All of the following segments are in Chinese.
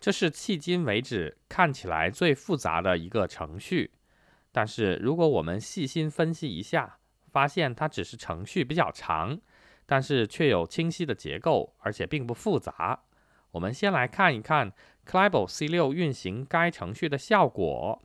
这是迄今为止看起来最复杂的一个程序，但是如果我们细心分析一下，发现它只是程序比较长，但是却有清晰的结构，而且并不复杂。我们先来看一看 clybot C6 运行该程序的效果。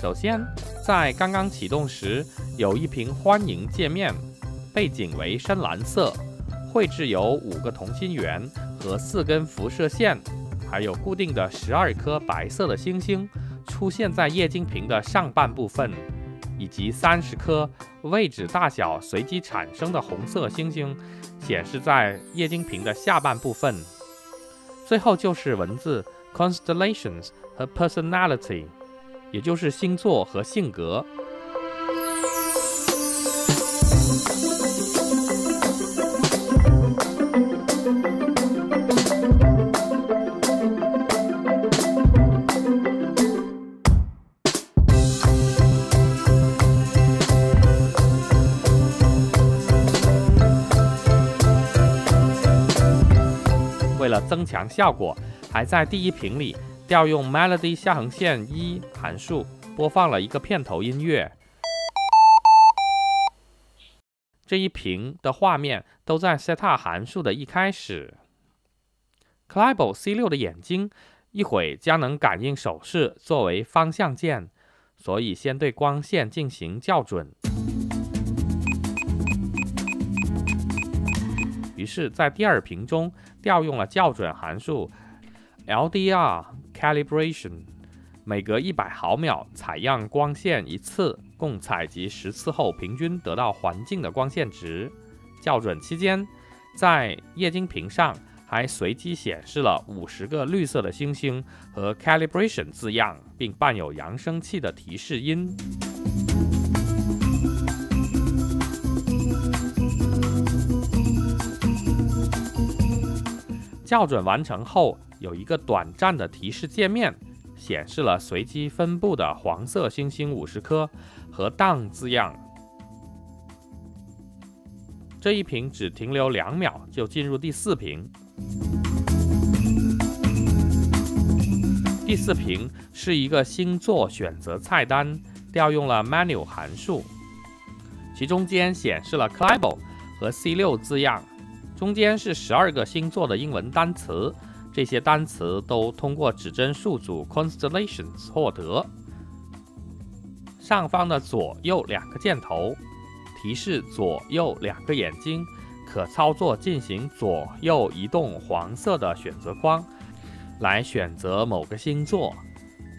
首先，在刚刚启动时，有一屏欢迎界面，背景为深蓝色，绘制有5个同心圆和4根辐射线，还有固定的12颗白色的星星出现在液晶屏的上半部分，以及30颗位置大小随机产生的红色星星显示在液晶屏的下半部分。最后就是文字 Constellations 和 Personality。 也就是星座和性格。为了增强效果，还在第一屏里。 调用 melody 1函数播放了一个片头音乐，这一屏的画面都在 setup 函数的一开始。clybot C6 的眼睛一会将能感应手势作为方向键，所以先对光线进行校准。于是，在第二屏中调用了校准函数 LDR。 Calibration 每隔100毫秒采样光线一次，共采集10次后，平均得到环境的光线值。校准期间，在液晶屏上还随机显示了50个绿色的星星和 Calibration 字样，并伴有扬声器的提示音。 校准完成后，有一个短暂的提示界面，显示了随机分布的黄色星星50颗和 down 字样。这一屏只停留2秒就进入第四屏。第四屏是一个星座选择菜单，调用了 menu 函数，其中间显示了 clybot 和 C6 字样。 中间是12个星座的英文单词，这些单词都通过指针数组 Constellations 获得。上方的左右2个箭头提示左右2个眼睛，可操作进行左右移动黄色的选择框，来选择某个星座。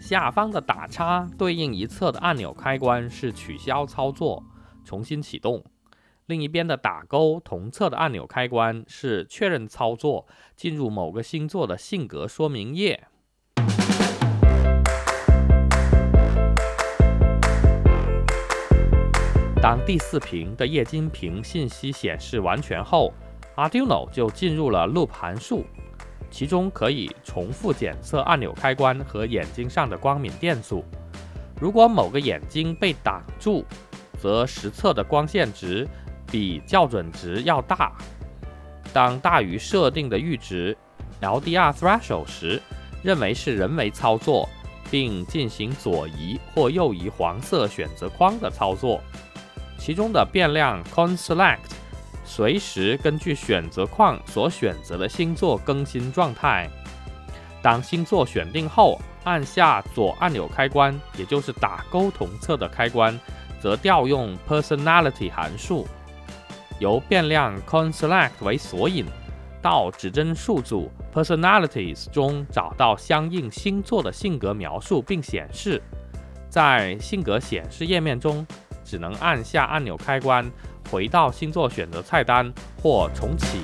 下方的打叉对应一侧的按钮开关是取消操作，重新启动。 另一边的打勾同侧的按钮开关是确认操作，进入某个星座的性格说明页。当第四屏的液晶屏信息显示完全后 ，Arduino 就进入了 loop 函数，其中可以重复检测按钮开关和眼睛上的光敏电阻。如果某个眼睛被挡住，则实测的光线值 比校准值要大，当大于设定的阈值 LDR threshold 时，认为是人为操作，并进行左移或右移黄色选择框的操作。其中的变量 ConSelect 随时根据选择框所选择的星座更新状态。当星座选定后，按下左按钮开关，也就是打勾同侧的开关，则调用 Personality 函数。 由变量 ConSelect 为索引，到指针数组 Personalities 中找到相应星座的性格描述并显示。在性格显示页面中，只能按下按钮开关，回到星座选择菜单或重启。